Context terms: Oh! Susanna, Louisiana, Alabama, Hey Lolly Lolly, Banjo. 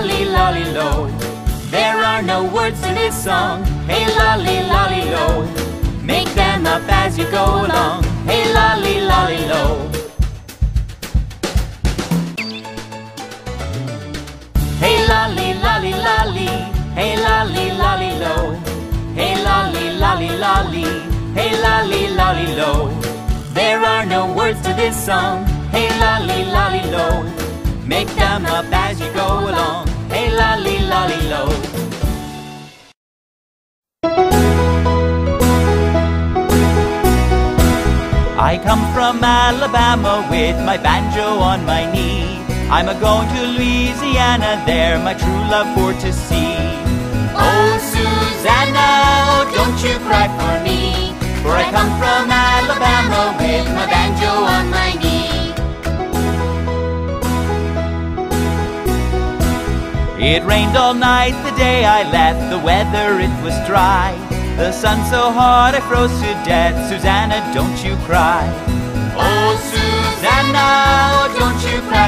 lolly, lolly, lo. There are no words to this song. Hey, lolly, lolly, lo. Make them up as you go along. Hey, lolly, lolly, lo. Hey, lolly, lolly, lolly. Hey, lolly, lolly, lo. Hey, lolly, lolly, lolly. Hey, lolly, lolly, lo. There are no words to this song. Hey, lolly, lolly, lo. Make them up as you go along. Hey, lolly, lolly, lo. I come from Alabama with my banjo on my knee. I'm a-going to Louisiana, there my true love for to see. Oh, Susanna, oh, don't you cry for me, for I come from Alabama with my banjo on my knee. It rained all night the day I left, the weather it was dry. The sun so hot I froze to death, Susanna, don't you cry. Oh, Susanna, oh, don't you cry